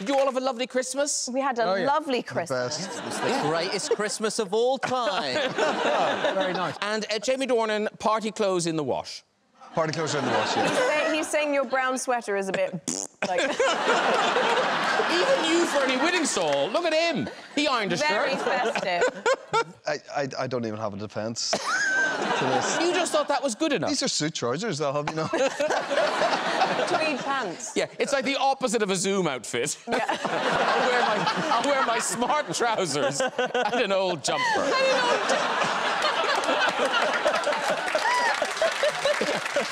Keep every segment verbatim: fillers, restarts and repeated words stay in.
Did you all have a lovely Christmas? We had a oh, yeah. lovely Christmas. The best. It was the yeah. greatest Christmas of all time. Oh, very nice. And uh, Jamie Dornan, party clothes in the wash. Party clothes in the wash, yeah. He's saying your brown sweater is a bit... like... Even you, Fernie Whittingsall, look at him. He ironed a very shirt. Very festive. I, I, I don't even have a defence. You just thought that was good enough. These are suit trousers, I'll have you know. Tweed pants. Yeah, it's like the opposite of a Zoom outfit. Yeah. I'll, wear my, I'll wear my smart trousers and an old jumper. And an old jumper.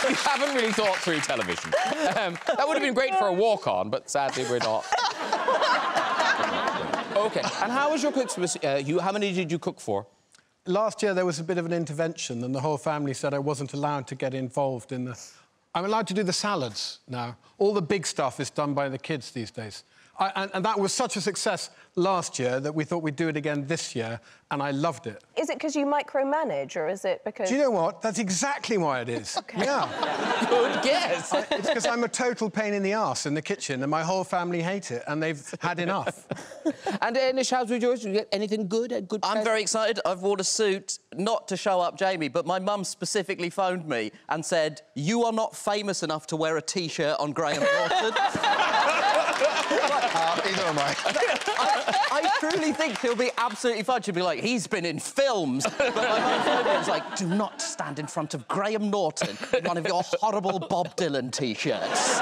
You haven't really thought through television. Um, that would have been great for a walk-on, but sadly we're not. OK, and how was your Christmas? Uh, you, how many did you cook for? Last year there was a bit of an intervention and the whole family said I wasn't allowed to get involved in the... I'm allowed to do the salads now. All the big stuff is done by the kids these days. I, and, and that was such a success last year that we thought we'd do it again this year, and I loved it. Is it because you micromanage, or is it because... Do you know what? That's exactly why it is. Okay. Yeah. Good guess. I, it's because I'm a total pain in the arse in the kitchen, and my whole family hate it, and they've had enough. And, uh, Nish, how's with yours? Did you get anything good? A good I'm very excited. I've worn a suit, not to show up Jamie, but my mum specifically phoned me and said, you are not famous enough to wear a T-shirt on Graham Norton. Uh, either am I. I. I truly think he'll be absolutely fine. She'll be like, he's been in films. But my mum was like, do not stand in front of Graham Norton in one of your horrible Bob Dylan T-shirts.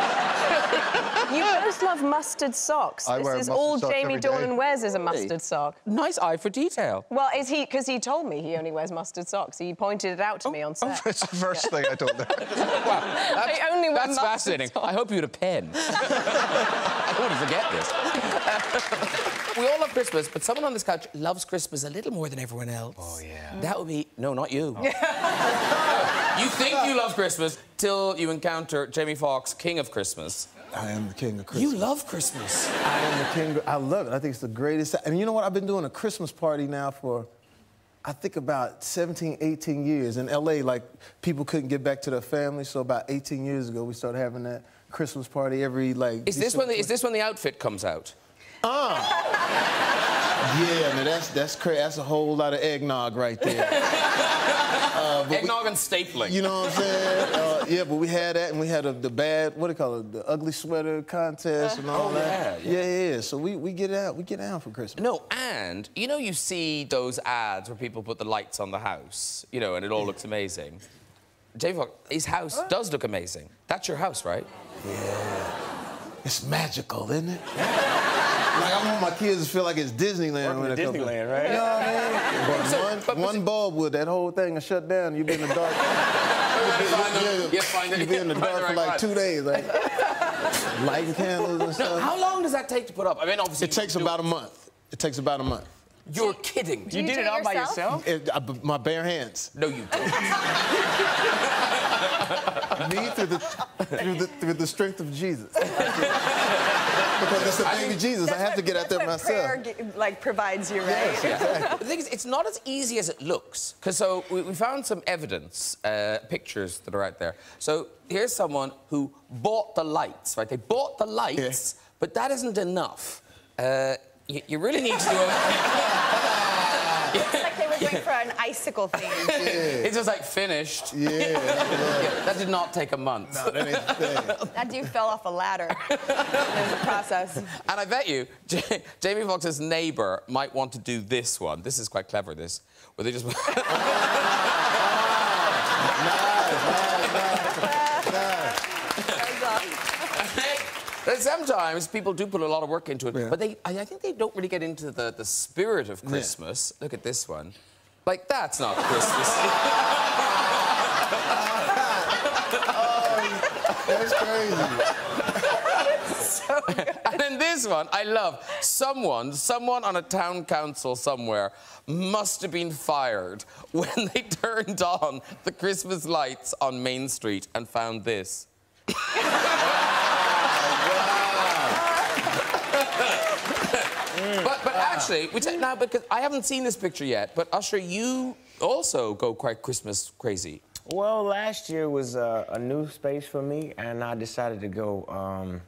You both love mustard socks. I this wear is mustard all sock Jamie Dornan wears is a mustard really? sock. Nice eye for detail. Well, is he? Because he told me he only wears mustard socks. He pointed it out to oh, me on set. Oh, it's the first yeah. thing I don't know. Wow, that's, I only wear that's fascinating. Socks. I hope you had a pen. I don't want to forget this. We all love Christmas, but someone on this couch loves Christmas a little more than everyone else. Oh yeah. That would be no, not you. Oh. You think you love Christmas till you encounter Jamie Foxx, King of Christmas. I am the king of Christmas. You love Christmas. I am the king of... I love it. I think it's the greatest... And you know what? I've been doing a Christmas party now for, I think, about seventeen, eighteen years. In L A, like, people couldn't get back to their family, so about eighteen years ago, we started having that Christmas party every, like... Is this when the, is this when the outfit comes out? Ah! Uh. Yeah, man, that's, that's crazy. That's a whole lot of eggnog right there. Uh, Eggnog we, and stapling. You know what I'm saying? Uh, yeah, but we had that, and we had a, the bad, what do you call it, the ugly sweater contest and all oh, that. Yeah yeah. yeah, yeah. So we, we get out, we get out for Christmas. No, and you know you see those ads where people put the lights on the house, you know, and it all looks amazing. Jamie Foxx, his house what? does look amazing. That's your house, right? Yeah. It's magical, isn't it? Like, I want my kids to feel like it's Disneyland. When Disneyland, right? You know what I mean? But so, one, but one bulb would, that whole thing will shut down. You'd be in the dark. You'd be, you you be in the dark right for, like, right. two days. Like, lighting candles and stuff. No, how long does that take to put up? I mean, obviously... It takes about a month. It takes about a month. You're kidding me. You, you did it all by yourself? It, I, my bare hands. No, you didn't. Me through the, through the, through the strength of Jesus. Because it's the baby I mean, Jesus, I have what, to get out there myself. Prayer, like, provides you, right? Yes, exactly. The thing is, it's not as easy as it looks. Because so we, we found some evidence, uh, pictures that are out there. So here's someone who bought the lights, right? They bought the lights, yeah. but that isn't enough. Uh, you, you really need to do a... It's like they were going yeah. for an icicle thing. Yeah. It's just like finished. Yeah, yeah. yeah. That did not take a month. No, that ain't fair. That dude fell off a ladder in the process. And I bet you, J Jamie Foxx's neighbour might want to do this one. This is quite clever, this. Where they just. Sometimes people do put a lot of work into it, yeah. but they, I, I think they don't really get into the, the spirit of Christmas. Yeah. Look at this one. Like, that's not Christmas. Oh, that's crazy. So good. And then this one, I love. Someone, someone on a town council somewhere must have been fired when they turned on the Christmas lights on Main Street and found this. But, but actually, we take, now because I haven't seen this picture yet. But Usher, you also go quite Christmas crazy. Well, last year was uh, a new space for me, and I decided to go um,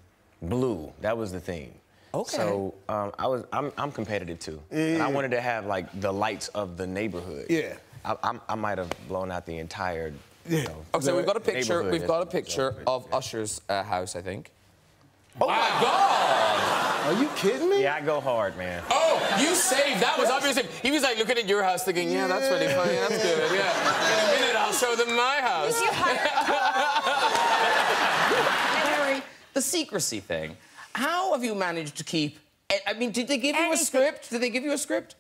blue. That was the theme. Okay. So um, I was, I'm, I'm competitive too. Yeah. And I wanted to have like the lights of the neighborhood. Yeah. I, I'm, I might have blown out the entire. Yeah. You know, okay. So we've got a picture. We've got a picture of yeah. Usher's uh, house, I think. Oh wow. my God! Are you kidding me? Yeah, I go hard, man. Oh, you saved. That was obviously. He was like looking at your house, thinking, "Yeah, that's really funny. That's good. Yeah. In a minute, I'll show them my house." You Harry, the secrecy thing. How have you managed to keep? I mean, did they give you Anything. a script? Did they give you a script?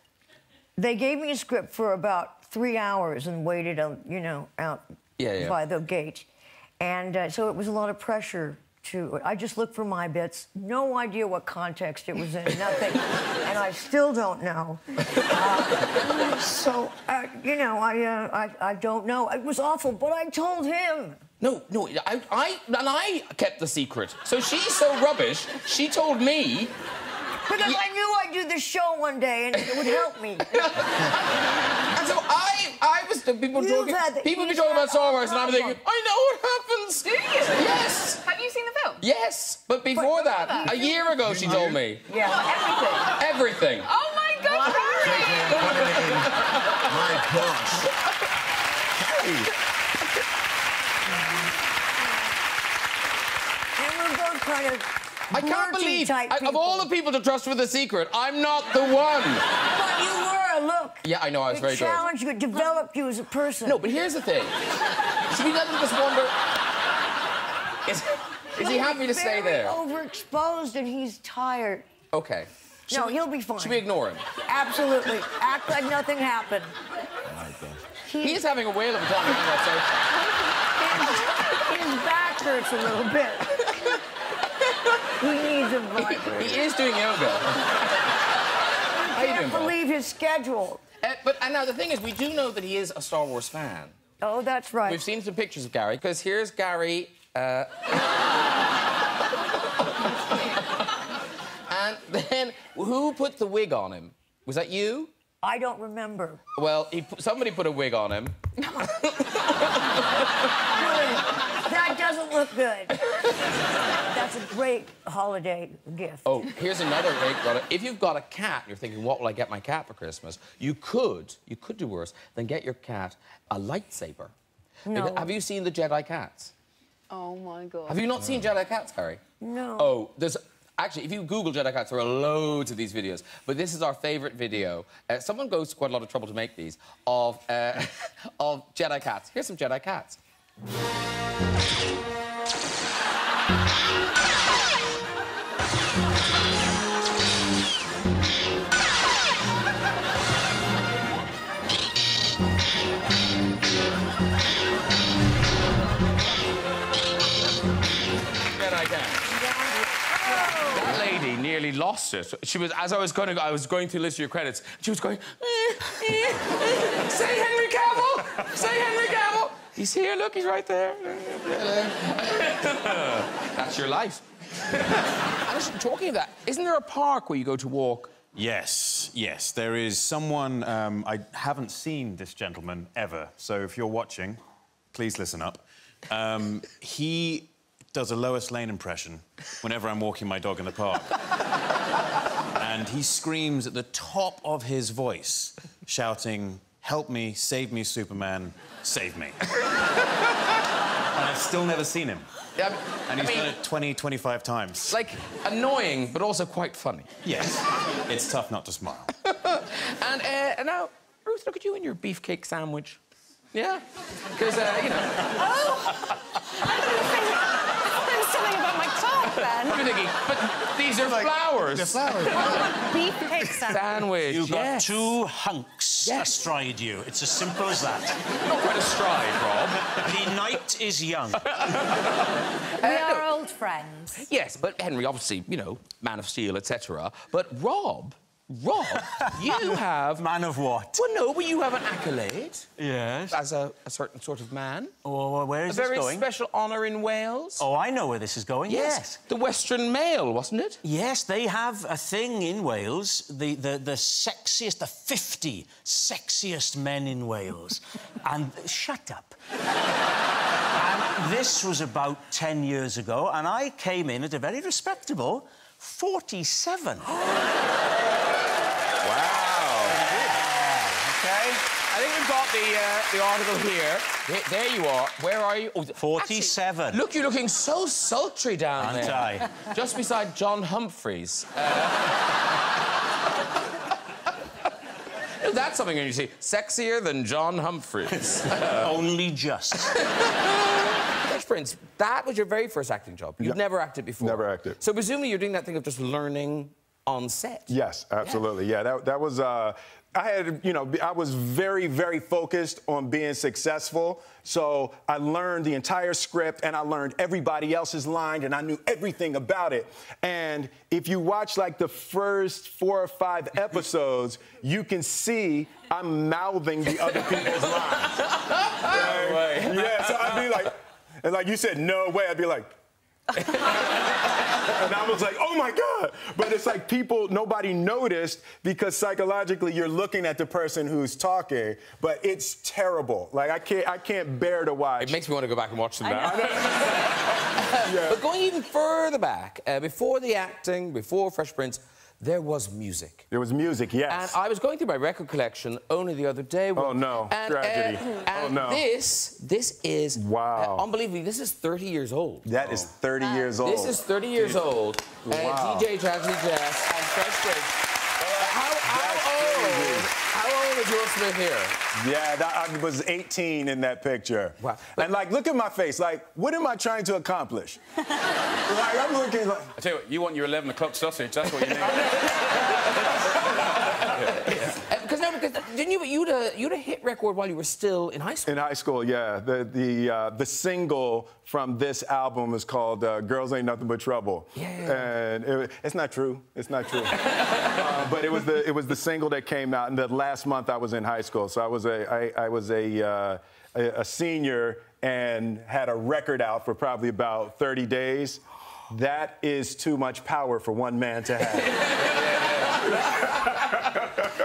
They gave me a script for about three hours and waited, on, you know, out yeah, yeah. by the gate, and uh, so it was a lot of pressure. To, I just looked for my bits, no idea what context it was in, nothing, and I still don't know. Uh, so, uh, you know, I, uh, I I don't know. It was awful, but I told him. No, no, I, I and I kept the secret. So she's so rubbish, she told me. Because I knew I'd do this show one day and it would help me. And so I, I was people You've talking, people be talking about Star Wars, and I'm thinking, I know what happens. Do you? Yes. Have you seen the film? Yes, but before but that, that, a year ago, she told me. Yeah, well, everything. Everything. Oh my God, Harry! My gosh. Hey. And we're both kind of. I can't believe, I, of all the people to trust with a secret, I'm not the one. But you were, look. Yeah, I know, I was very good. It challenged you, it developed you as a person. No, but here's the thing. Should we let him just wonder... Is, is he happy to stay there? He's overexposed and he's tired. Okay. No, he'll be fine. Should we ignore him? Absolutely. Act like nothing happened. He is having a whale of a time in that station. His back hurts a little bit. He needs a vibrator. He, he is doing yoga. I can't believe his schedule. Uh, but and now the thing is, we do know that he is a Star Wars fan. Oh, that's right. We've seen some pictures of Gary, because here's Gary. Uh... and then, who put the wig on him? Was that you? I don't remember. Well, he, somebody put a wig on him. That doesn't look good. That's a great holiday gift. Oh, here's another great product. If you've got a cat, and you're thinking, what will I get my cat for Christmas? You could, you could do worse than get your cat a lightsaber. No. Have you seen the Jedi Cats? Oh, my God. Have you not seen Jedi Cats, Harry? No. Oh, there's... Actually, if you Google Jedi Cats, there are loads of these videos. But this is our favourite video. Uh, someone goes to quite a lot of trouble to make these, of, uh, of Jedi Cats. Here's some Jedi Cats. Nearly lost it. She was, as I was going to go, I was going through a list of your credits, she was going, eh, eh, eh. Say Henry Cavill! Say Henry Cavill! He's here, look, he's right there. That's your life. And talking of that, isn't there a park where you go to walk? Yes, yes, there is someone, um, I haven't seen this gentleman ever, so if you're watching, please listen up. Um, he... does a Lois Lane impression whenever I'm walking my dog in the park. And he screams at the top of his voice, shouting, help me, save me, Superman, save me. And I've still never seen him. Yeah, and he's I mean, done it twenty, twenty-five times. Like, annoying, but also quite funny. Yes. It's tough not to smile. and, uh, and now, Ruth, look at you and your beefcake sandwich. Yeah? Because, uh, you know... Oh! I about my top, Ben. I'm thinking, but these are like, flowers. They're flowers. Beefcake sandwich. You've got yes. two hunks yes. astride you. It's as simple as that. Not quite astride, Rob. The night is young. We are old friends. Yes, but Henry, obviously, you know, Man of Steel, et cetera. But Rob, Rob, you have... Man of what? Well, no, but you have an accolade. Yes. As a, a certain sort of man. Oh, well, where is this going? A very special honour in Wales. Oh, I know where this is going, yes. yes. The Western Mail, wasn't it? Yes, they have a thing in Wales, the, the, the sexiest, the fifty sexiest men in Wales. And... Shut up. And this was about ten years ago, and I came in at a very respectable... forty-seven. Wow. Okay, I think we've got the uh, the article here. There, there you are. Where are you? Oh, forty-seven. Actually, look, you're looking so sultry down Aren't there. I? Just beside John Humphreys. Uh... That's something when you see sexier than John Humphreys. uh... Only just. Fresh Prince, that was your very first acting job. You've yeah. never acted before. Never acted. So presumably you're doing that thing of just learning on set. Yes, absolutely. Yeah, yeah that that was. Uh... I had, you know, I was very, very focused on being successful. So I learned the entire script and I learned everybody else's line and I knew everything about it. And if you watch like the first four or five episodes, you can see I'm mouthing the other people's lines. Right? No way. Yeah, so I'd be like, and like you said, no way. I'd be like. And I was like, oh, my God. But it's like people, nobody noticed because psychologically you're looking at the person who's talking, but it's terrible. Like, I can't, I can't bear to watch. It makes me want to go back and watch them now. Yeah. But going even further back, uh, before the acting, before Fresh Prince, there was music. There was music, yes. And I was going through my record collection only the other day. Oh, no. And, Tragedy. Uh, and oh, no. this, this is... Wow. Uh, unbelievably, this is thirty years old. That oh. is thirty uh, years old. This is thirty years Dude. Old. Wow. And D J Jazzy Jeff and Fresh Prince. How, how old... How old is Will Smith here? Yeah, that, I was eighteen in that picture. Wow. But, and, like, look at my face. Like, what am I trying to accomplish? Like, I'm looking like... I tell you what, you want your eleven o'clock sausage. That's what you need. Because, yeah. uh, no, because didn't you... You'd a, you'd a hit record while you were still in high school. In high school, yeah. The, the, uh, the single from this album is called uh, Girls Ain't Nothing But Trouble. Yeah. And it, it's not true. It's not true. uh, but it was, the, it was the single that came out, and the last month I was in high school. So I was a, I, I was a, uh, a, a senior and had a record out for probably about thirty days. That is too much power for one man to have.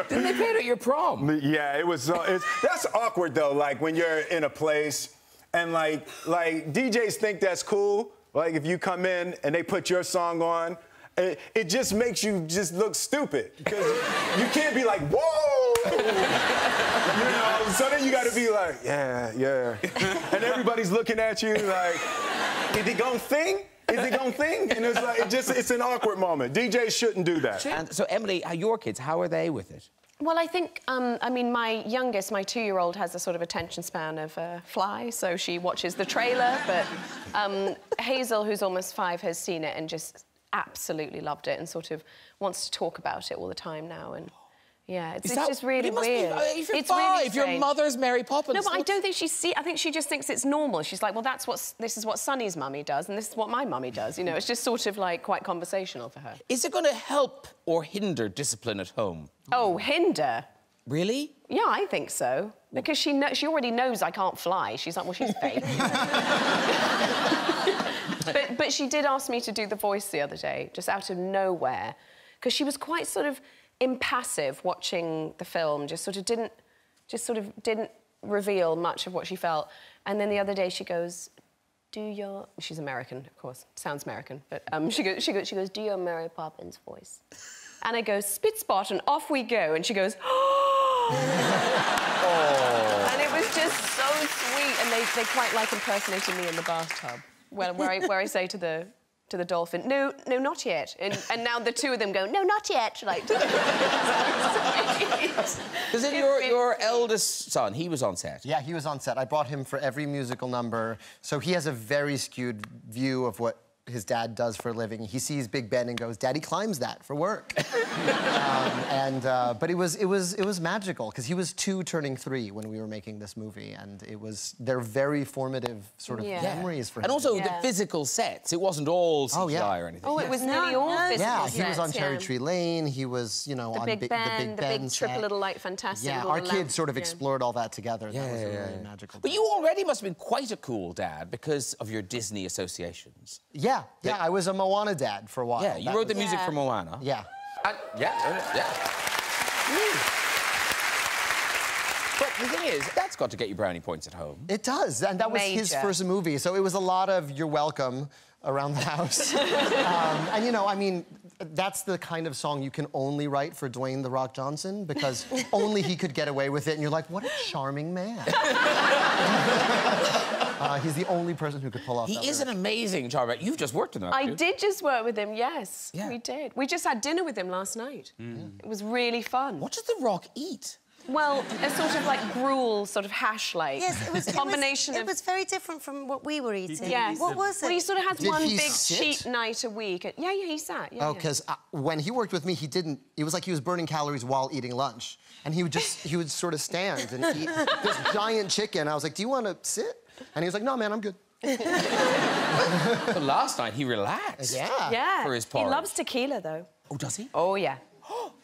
Didn't they play it at your prom? Yeah, it was. Uh, it's, that's awkward though. Like when you're in a place, and like like D Js think that's cool. Like if you come in and they put your song on, it, it just makes you just look stupid because you can't be like whoa, you know. So then you got to be like yeah, yeah, and everybody's looking at you like, is it gonna sing? Is it gonna thing? And it's like, it just, it's an awkward moment. D Js shouldn't do that. And so, Emily, your kids, how are they with it? Well, I think, um, I mean, my youngest, my two-year-old, has a sort of attention span of a fly, so she watches the trailer, but um, Hazel, who's almost five, has seen it and just absolutely loved it and sort of wants to talk about it all the time now. And yeah, it's, it's that, just really it weird. Be, if you're it's five, really if your mother's Mary Poppins. No, but I don't think she see. I think she just thinks it's normal. She's like, well, that's what this is what Sonny's mummy does, and this is what my mummy does. You know, it's just sort of like quite conversational for her. Is it going to help or hinder discipline at home? Oh, hinder. Really? Yeah, I think so. Because she kno she already knows I can't fly. She's like, well, she's fake. but but she did ask me to do The Voice the other day, just out of nowhere, because she was quite sort of. impassive watching the film, just sort of didn't, just sort of didn't reveal much of what she felt. And then the other day she goes, "Do your..." She's American, of course. Sounds American, but um, she goes, she goes, she goes, "Do your Mary Poppins voice." And I go, "Spit spot," and off we go. And she goes, "Oh!" And it was just so sweet. And they, they quite like impersonating me in the bathtub. Well, where I, where I say to the. To the dolphin, no, no, not yet. And, and now the two of them go, no, not yet. Like, because it your your eldest son, he was on set. Yeah, he was on set. I brought him for every musical number, so he has a very skewed view of what his dad does for a living. He sees Big Ben and goes, "Daddy climbs that for work." um, and uh, but it was it was it was magical because he was two, turning three when we were making this movie, and it was they're very formative sort of yeah. memories for him. And also yeah. the physical sets. It wasn't all C G I oh, yeah. or anything. Oh, it was yes. nearly all physical yeah, sets. Yeah, he was on Cherry yeah. Tree Lane. He was you know the on Big Ben, the Big, the ben big trip, a little light, fantastic. Yeah, our kids lamp. sort of yeah. explored all that together. Yeah, that was yeah, a really yeah. magical. But you already must have been quite a cool dad because of your Disney associations. Yeah. Yeah, yeah, I was a Moana dad for a while. Yeah, you that wrote the music yeah. for Moana. Yeah. I, yeah, yeah. But the thing is, that's got to get you brownie points at home. It does, and that Major. was his first movie, so it was a lot of "you're welcome" around the house. um, and, you know, I mean, that's the kind of song you can only write for Dwayne The Rock Johnson, because only he could get away with it, and you're like, what a charming man. Uh, he's the only person who could pull off. He that is lyric. An amazing charmer. You've just worked with him. I dude. did just work with him. Yes, yeah. we did. We just had dinner with him last night. Mm. It was really fun. What does The Rock eat? Well, a sort of like gruel, sort of hash-like. Yes, it was a combination. It was, of... it was very different from what we were eating. Yes. What was it? Well, he sort of has Did one big sit? cheat night a week. Yeah, yeah, he sat. Yeah, oh, because yeah. uh, when he worked with me, he didn't. It was like he was burning calories while eating lunch, and he would just he would sort of stand and eat this giant chicken. I was like, "Do you want to sit?" And he was like, "No, man, I'm good." But last night he relaxed. Yeah. Yeah. For his porridge. He loves tequila, though. Oh, does he? Oh, yeah.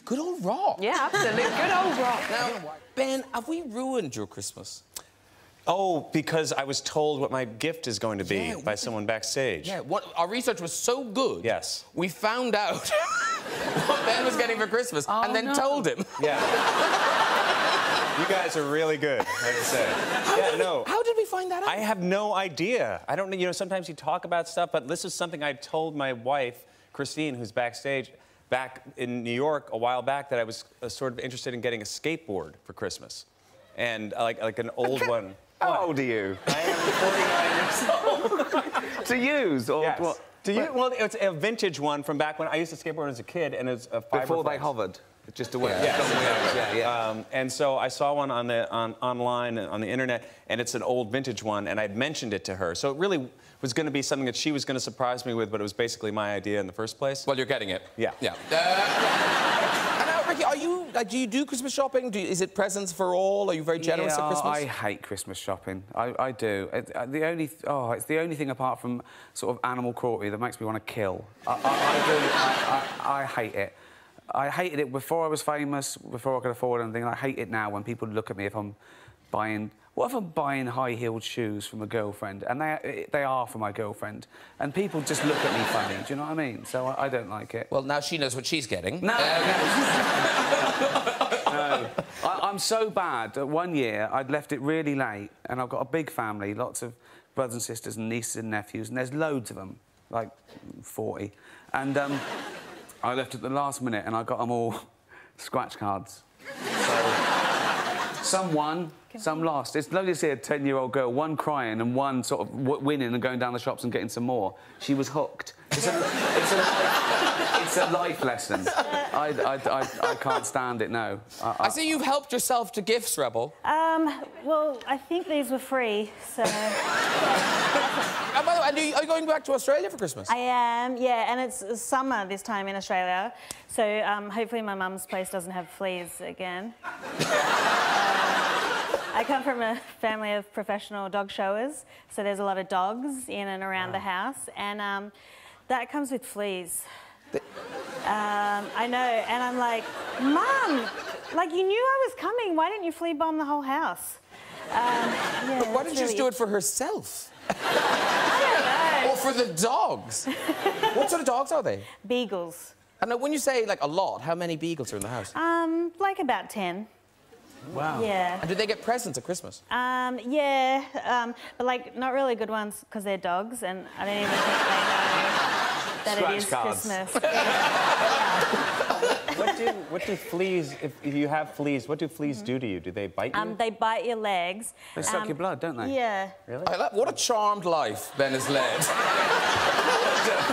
Good old Rob. Yeah, absolutely. Good old Rob. Now, Ben, have we ruined your Christmas? Oh, because I was told what my gift is going to be yeah, by someone backstage. Yeah, what, our research was so good. Yes. We found out what Ben was getting for Christmas oh, and then no. told him. Yeah. You guys are really good, I have to say. How yeah, did, no. How did we find that out? I have no idea. I don't know. You know, sometimes you talk about stuff, but this is something I told my wife, Christine, who's backstage. Back in New York a while back, that I was uh, sort of interested in getting a skateboard for Christmas, and uh, like like an old one. How old are you? I am forty-nine years old. To use or yes. well, to use? Well, it's a vintage one from back when I used to skateboard as a kid, and it's a fiberglass. Before they hovered, just away. Yeah. Yes. yeah, yeah. Um, and so I saw one on the on online on the internet, and it's an old vintage one, and I'd mentioned it to her, so it really was going to be something that she was going to surprise me with, but it was basically my idea in the first place. Well, you're getting it. Yeah. Yeah. Uh, and now, Ricky, are you, like, do you do Christmas shopping? Do you, is it presents for all? Are you very generous yeah, at Christmas? I hate Christmas shopping. I, I do. It, uh, the only, oh, it's the only thing apart from sort of animal cruelty that makes me want to kill. I, I, I, I, I, I hate it. I hated it before I was famous, before I could afford anything. And I hate it now when people look at me if I'm buying... What if I'm buying high-heeled shoes from a girlfriend? And they, they are for my girlfriend. And people just look at me funny, do you know what I mean? So I, I don't like it. Well, now she knows what she's getting. No! Um... no. no. I, I'm so bad that one year I'd left it really late, and I've got a big family, lots of brothers and sisters and nieces and nephews, and there's loads of them, like forty. And um, I left at the last minute, and I got them all scratch cards. So... Some won, some lost. It's lovely to see a ten-year-old girl, one crying and one sort of w winning and going down the shops and getting some more. She was hooked. It's a, it's a, it's a life lesson. I, I, I, I can't stand it, no. I, I... I see you've helped yourself to gifts, Rebel. Um, well, I think these were free, so... And by the way, are you, are you going back to Australia for Christmas? I am, yeah, and it's summer this time in Australia, so um, hopefully my mum's place doesn't have fleas again. I come from a family of professional dog showers, so there's a lot of dogs in and around wow. the house, and um, that comes with fleas. The... Um, I know, and I'm like, Mum, like, you knew I was coming, why didn't you flea bomb the whole house? Um, yeah, but why didn't you just do it for herself? I don't know. Or for the dogs? What sort of dogs are they? Beagles. And when you say, like, a lot, how many beagles are in the house? Um, like about ten. Wow. Yeah. And did they get presents at Christmas? Um, yeah, um, but, like, not really good ones, because they're dogs, and I don't even think they know that Scratch it is cards. Christmas. Yeah. What do, what do fleas, if, if you have fleas, what do fleas mm-hmm. do to you? Do they bite you? Um, they bite your legs. They suck um, your blood, don't they? Yeah. Really? I like, what a charmed life Ben has led.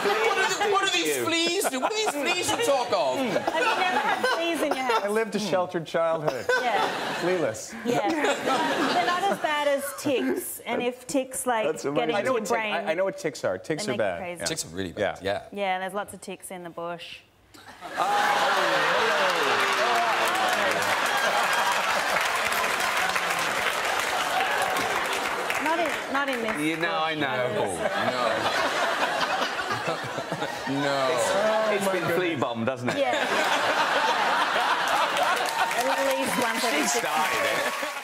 What do, the, what do these fleas do? What do these fleas you talk of? Have you never had fleas in your house? I lived a sheltered childhood. Yeah. Flealess. Yeah. um, they're not as bad as ticks, and if ticks, like, get into your brain... I, I know what ticks are. Ticks are bad. Yeah. Ticks are really bad, yeah. Yeah, yeah, and there's lots of ticks in the bush. Oh, oh. Not in, not in this. You know, bush, I know. Oh, no. No. It's, oh, it's been flea bombed, hasn't it? Yeah. Yeah. At least one thing. She started it.